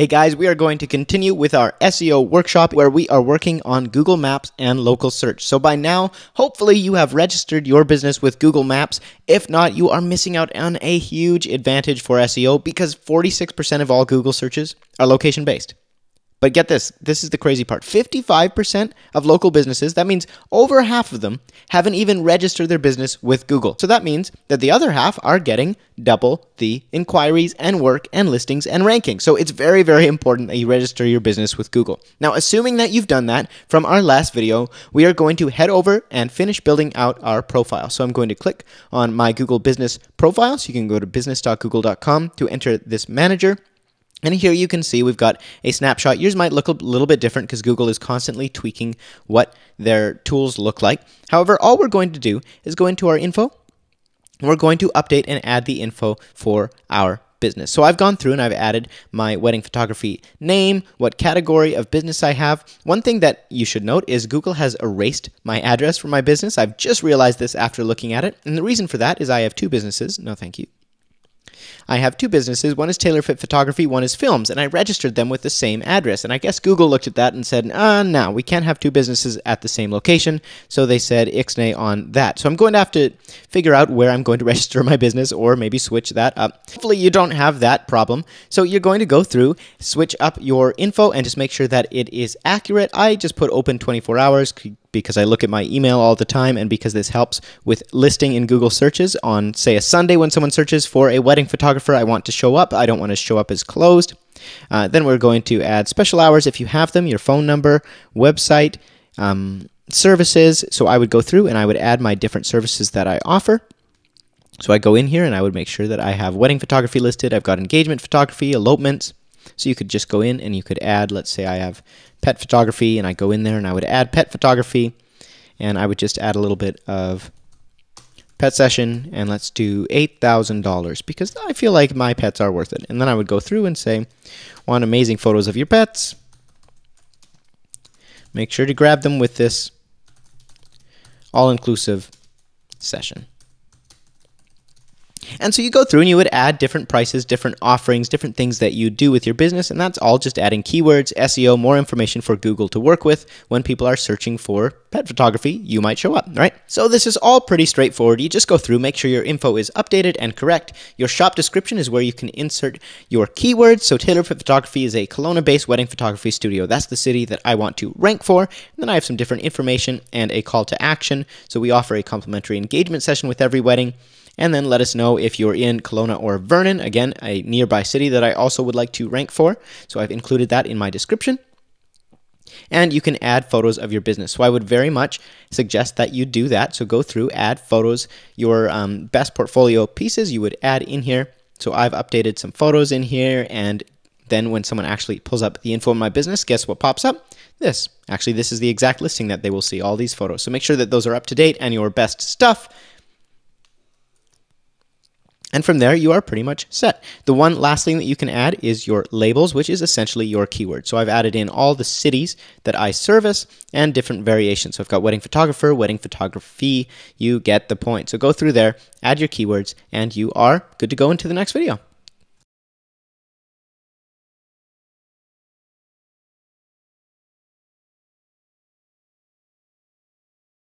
Hey guys, we are going to continue with our SEO workshop where we are working on Google Maps and local search. So by now, hopefully you have registered your business with Google Maps. If not, you are missing out on a huge advantage for SEO because 46% of all Google searches are location-based. But get this, this is the crazy part. 55% of local businesses, that means over half of them, haven't even registered their business with Google. So that means that the other half are getting double the inquiries and work and listings and rankings. So it's very, very important that you register your business with Google. Now, assuming that you've done that from our last video, we are going to head over and finish building out our profile. So I'm going to click on my Google Business Profile. So you can go to business.google.com to enter this manager. And here you can see we've got a snapshot. Yours might look a little bit different because Google is constantly tweaking what their tools look like. However, all we're going to do is go into our info. And we're going to update and add the info for our business. So I've gone through and I've added my wedding photography name, what category of business I have. One thing that you should note is Google has erased my address for my business. I've just realized this after looking at it. And the reason for that is I have two businesses. No, thank you. I have two businesses. One is Taylor Fit Photography, one is Films, and I registered them with the same address. And I guess Google looked at that and said, no, we can't have two businesses at the same location. So they said ixnay on that. So I'm going to have to figure out where I'm going to register my business or maybe switch that up. Hopefully you don't have that problem. So you're going to go through, switch up your info, and just make sure that it is accurate. I just put open 24 hours. Because I look at my email all the time and because this helps with listing in Google searches on, say, a Sunday when someone searches for a wedding photographer, I want to show up. I don't want to show up as closed. Then we're going to add special hours if you have them, your phone number, website, services. So I would go through and I would add my different services that I offer. So I go in here and I would make sure that I have wedding photography listed. I've got engagement photography, elopements. So you could just go in and you could add, let's say I have pet photography, and I go in there and I would add pet photography, and I would just add a little bit of pet session, and let's do $8,000 because I feel like my pets are worth it. And then I would go through and say, want amazing photos of your pets. Make sure to grab them with this all-inclusive session. And so you go through and you would add different prices, different offerings, different things that you do with your business. And that's all just adding keywords, SEO, more information for Google to work with. When people are searching for pet photography, you might show up, right? So this is all pretty straightforward. You just go through, make sure your info is updated and correct. Your shop description is where you can insert your keywords. So Taylor Fit Photography is a Kelowna-based wedding photography studio. That's the city that I want to rank for. And then I have some different information and a call to action. So we offer a complimentary engagement session with every wedding. And then let us know if you're in Kelowna or Vernon, again, a nearby city that I also would like to rank for. So I've included that in my description. And you can add photos of your business. So I would very much suggest that you do that. So go through, add photos, your best portfolio pieces you would add in here. So I've updated some photos in here. And then when someone actually pulls up the info in my business, guess what pops up? This. Actually, this is the exact listing that they will see, all these photos. So make sure that those are up to date and your best stuff. And from there, you are pretty much set. The one last thing that you can add is your labels, which is essentially your keyword. So I've added in all the cities that I service and different variations. So I've got wedding photographer, wedding photography, you get the point. So go through there, add your keywords, and you are good to go into the next video.